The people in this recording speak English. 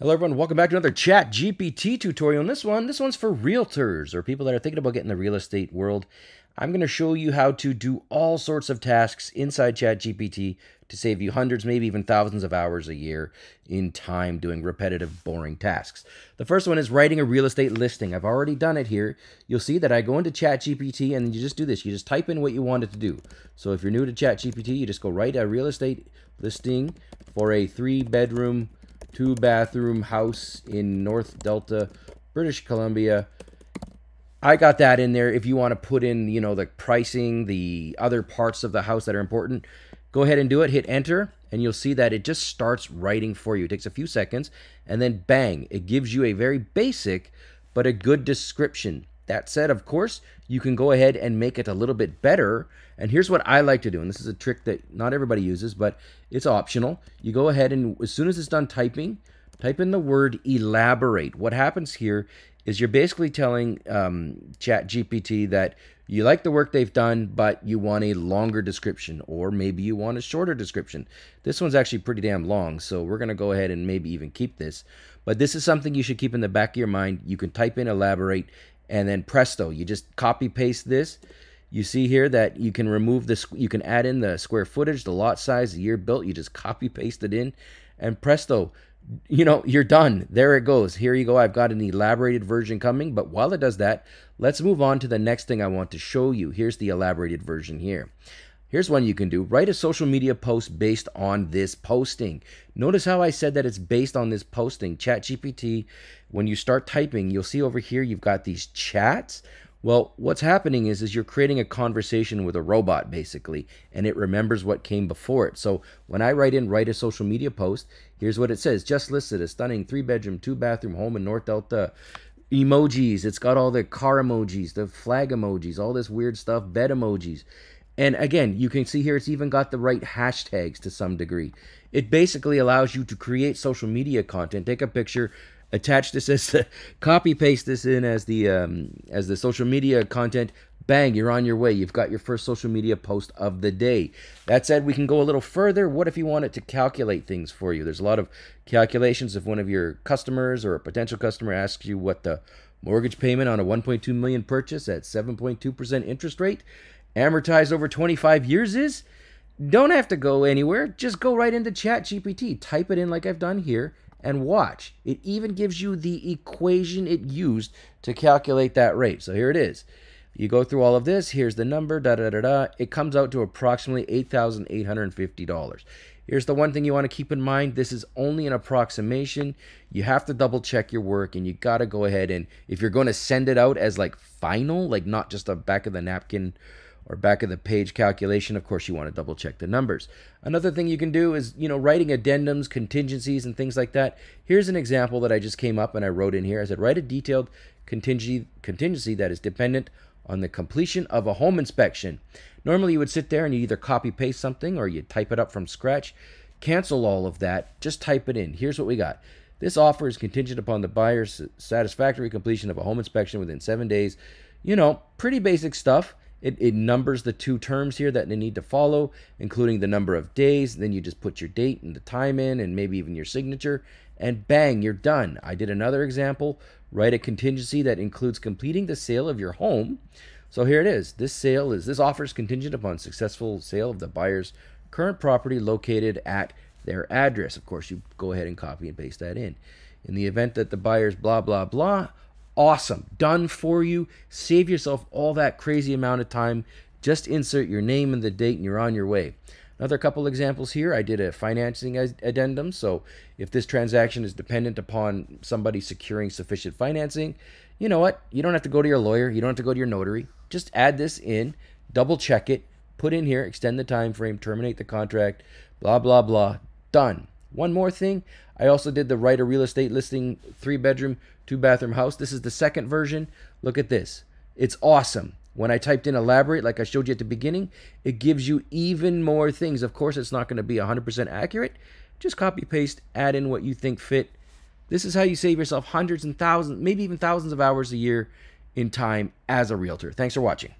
Hello everyone, welcome back to another ChatGPT tutorial. And this one's for realtors or people that are thinking about getting in the real estate world. I'm going to show you how to do all sorts of tasks inside ChatGPT to save you hundreds, maybe even thousands of hours a year in time doing repetitive, boring tasks. The first one is writing a real estate listing. I've already done it here. You'll see that I go into ChatGPT and you just do this. You just type in what you want it to do. So if you're new to ChatGPT, you just go write a real estate listing for a 3-bedroom, 2-bathroom house in North Delta, British Columbia. I got that in there. If you want to put in, you know, the pricing, the other parts of the house that are important, go ahead and do it. Hit enter, and you'll see that it just starts writing for you. It takes a few seconds, and then bang, it gives you a very basic but a good description. That said, of course, you can go ahead and make it a little bit better. And here's what I like to do. And this is a trick that not everybody uses, but it's optional. You go ahead and as soon as it's done typing, type in the word elaborate. What happens here is you're basically telling ChatGPT that you like the work they've done, but you want a longer description, or maybe you want a shorter description. This one's actually pretty damn long, so we're going to go ahead and maybe even keep this. But this is something you should keep in the back of your mind. You can type in elaborate, and then presto, you just copy paste this. You see here that you can remove this, you can add in the square footage, the lot size, the year built. You just copy paste it in, and presto, you know, you're done. There it goes. Here you go. I've got an elaborated version coming. But while it does that, let's move on to the next thing I want to show you. Here's the elaborated version here. Here's one you can do. Write a social media post based on this posting. Notice how I said that it's based on this posting. ChatGPT, when you start typing, you'll see over here you've got these chats. Well, what's happening is you're creating a conversation with a robot, basically, and it remembers what came before it. So when I write a social media post, here's what it says. Just listed a stunning 3-bedroom, 2-bathroom home in North Delta. Emojis. It's got all the car emojis, the flag emojis, all this weird stuff, bed emojis. And again, you can see here it's even got the right hashtags to some degree. It basically allows you to create social media content, take a picture, attach this as the, copy paste this in as the social media content. Bang, you're on your way. You've got your first social media post of the day. That said, we can go a little further. What if you want it to calculate things for you? There's a lot of calculations. If one of your customers or a potential customer asks you what the mortgage payment on a $1.2 million purchase at 7.2% interest rate amortized over 25 years is, don't have to go anywhere. Just go right into ChatGPT, type it in like I've done here, and watch. It even gives you the equation it used to calculate that rate. So here it is. You go through all of this. Here's the number, It comes out to approximately $8,850. Here's the one thing you want to keep in mind. This is only an approximation. You have to double check your work, and you got to go ahead and, if you're going to send it out as like final, like not just a back of the napkin or back of the page calculation, of course you want to double check the numbers. Another thing you can do is, you know, writing addendums, contingencies, and things like that. Here's an example that I just came up and I wrote in here. I said, write a detailed contingency that is dependent on the completion of a home inspection. Normally you would sit there and you either copy paste something or you type it up from scratch. Cancel all of that, just type it in. Here's what we got. This offer is contingent upon the buyer's satisfactory completion of a home inspection within 7 days. You know, pretty basic stuff. It numbers the two terms here that they need to follow, including the number of days. Then you just put your date and the time in, and maybe even your signature, and bang, you're done. I did another example. Write a contingency that includes completing the sale of your home. So here it is. This offer is contingent upon successful sale of the buyer's current property located at their address. Of course, you go ahead and copy and paste that in. In the event that the buyer's blah, blah, blah. Awesome. Done for you. Save yourself all that crazy amount of time. Just insert your name and the date and you're on your way. Another couple examples here. I did a financing addendum. So if this transaction is dependent upon somebody securing sufficient financing, you know what? You don't have to go to your lawyer. You don't have to go to your notary. Just add this in, double check it, put in here, extend the time frame, terminate the contract, blah, blah, blah. Done. One more thing, I also did the write a real estate listing 3-bedroom, 2-bathroom house. This is the second version. Look at this. It's awesome. When I typed in elaborate, like I showed you at the beginning, it gives you even more things. Of course, it's not going to be 100% accurate. Just copy paste, add in what you think fit. This is how you save yourself hundreds and thousands, maybe even thousands of hours a year in time as a realtor. Thanks for watching.